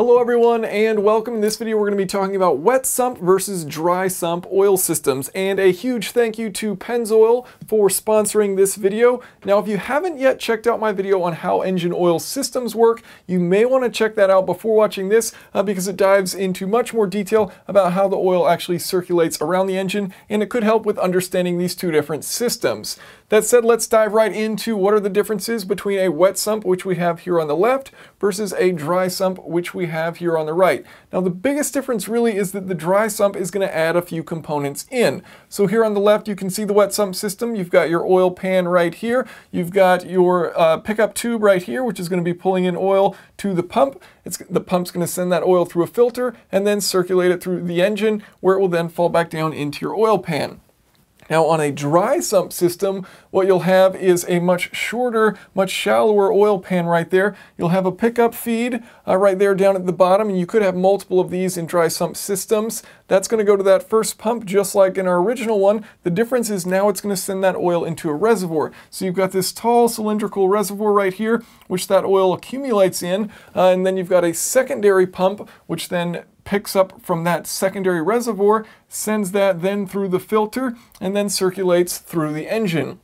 Hello everyone and welcome. In this video we're going to be talking about wet sump versus dry sump oil systems, and a huge thank you to Pennzoil for sponsoring this video. Now if you haven't yet checked out my video on how engine oil systems work, you may want to check that out before watching this because it dives into much more detail about how the oil actually circulates around the engine, and it could help with understanding these two different systems. That said, let's dive right into what are the differences between a wet sump, which we have here on the left, versus a dry sump, which we have here on the right. Now the biggest difference really is that the dry sump is going to add a few components in. So here on the left you can see the wet sump system. You've got your oil pan right here, you've got your pickup tube right here, which is going to be pulling in oil to the pump. The pump's going to send that oil through a filter and then circulate it through the engine, where it will then fall back down into your oil pan. Now on a dry sump system, what you'll have is a much shorter, much shallower oil pan right there. You'll have a pickup feed right there down at the bottom, and you could have multiple of these in dry sump systems. That's going to go to that first pump just like in our original one. The difference is now it's going to send that oil into a reservoir. So you've got this tall cylindrical reservoir right here, which that oil accumulates in, and then you've got a secondary pump, which then picks up from that secondary reservoir, sends that then through the filter, and then circulates through the engine.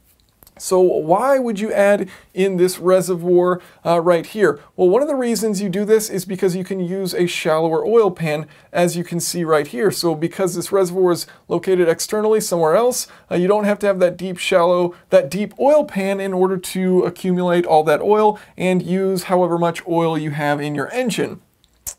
So why would you add in this reservoir right here? Well, one of the reasons you do this is because you can use a shallower oil pan, as you can see right here. So because this reservoir is located externally somewhere else, you don't have to have that deep oil pan in order to accumulate all that oil and use however much oil you have in your engine.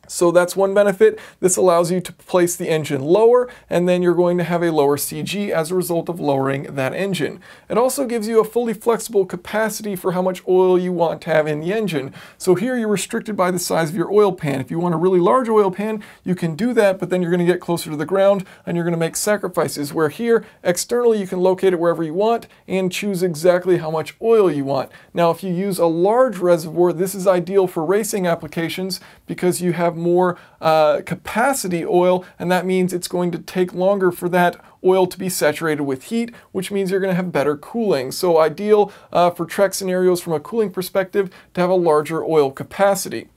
So that's one benefit. This allows you to place the engine lower, and then you're going to have a lower CG as a result of lowering that engine. It also gives you a fully flexible capacity for how much oil you want to have in the engine. So here you're restricted by the size of your oil pan. If you want a really large oil pan, you can do that, but then you're going to get closer to the ground and you're going to make sacrifices, where here externally you can locate it wherever you want and choose exactly how much oil you want. Now if you use a large reservoir, this is ideal for racing applications because you have more capacity oil, and that means it's going to take longer for that oil to be saturated with heat, which means you're going to have better cooling. So ideal for track scenarios from a cooling perspective to have a larger oil capacity.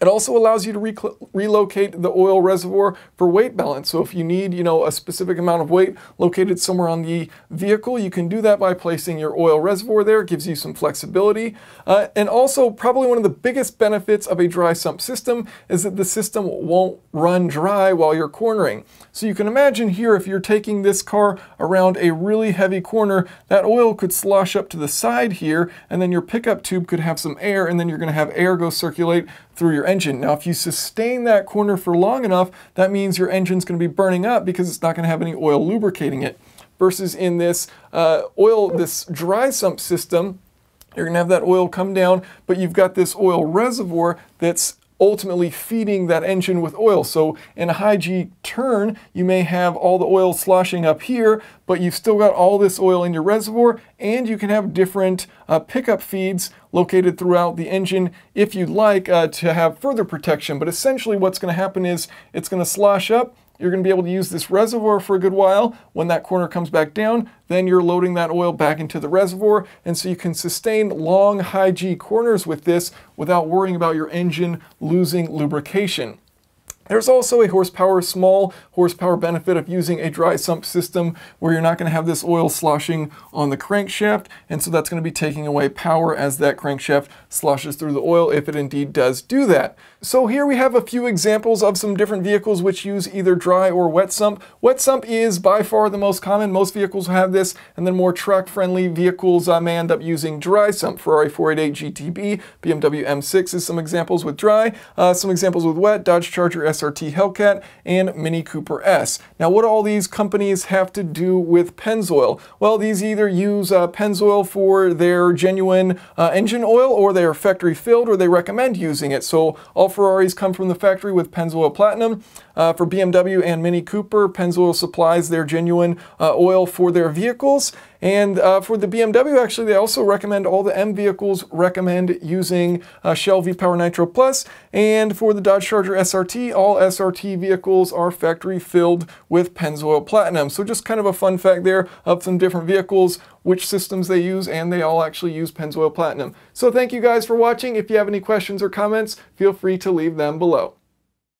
It also allows you to relocate the oil reservoir for weight balance. So if you need, a specific amount of weight located somewhere on the vehicle, you can do that by placing your oil reservoir there. It gives you some flexibility. And also probably one of the biggest benefits of a dry sump system is that the system won't run dry while you're cornering. So you can imagine here, if you're taking this car around a really heavy corner, that oil could slosh up to the side here, and then your pickup tube could have some air, and then you're going to have air go circulate through your engine. Now if you sustain that corner for long enough, that means your engine's going to be burning up because it's not going to have any oil lubricating it. Versus in this this dry sump system, you're going to have that oil come down, but you've got this oil reservoir that's ultimately feeding that engine with oil. So in a high G turn, you may have all the oil sloshing up here, but you've still got all this oil in your reservoir, and you can have different pickup feeds located throughout the engine if you'd like to have further protection. But essentially what's going to happen is it's going to slosh up. You're going to be able to use this reservoir for a good while. When that corner comes back down, then you're loading that oil back into the reservoir. And so you can sustain long, high G corners with this without worrying about your engine losing lubrication. There's also a small horsepower benefit of using a dry sump system, where you're not going to have this oil sloshing on the crankshaft, and so that's going to be taking away power as that crankshaft sloshes through the oil, if it indeed does do that. So here we have a few examples of some different vehicles which use either dry or wet sump. Wet sump is by far the most common. Most vehicles have this, and then more track-friendly vehicles may end up using dry sump. Ferrari 488 GTB, BMW M6 is some examples with dry, some examples with wet, Dodge Charger S SRT Hellcat, and Mini Cooper S. Now what do all these companies have to do with Pennzoil? Well, these either use Pennzoil for their genuine engine oil, or they are factory filled, or they recommend using it. So all Ferraris come from the factory with Pennzoil Platinum. For BMW and Mini Cooper, Pennzoil supplies their genuine oil for their vehicles. And for the BMW, actually, they also recommend, all the M vehicles recommend using Shell V-Power Nitro Plus. And for the Dodge Charger SRT, all SRT vehicles are factory filled with Pennzoil Platinum. So just kind of a fun fact there of some different vehicles, which systems they use, and they all actually use Pennzoil Platinum. So thank you guys for watching. If you have any questions or comments, feel free to leave them below.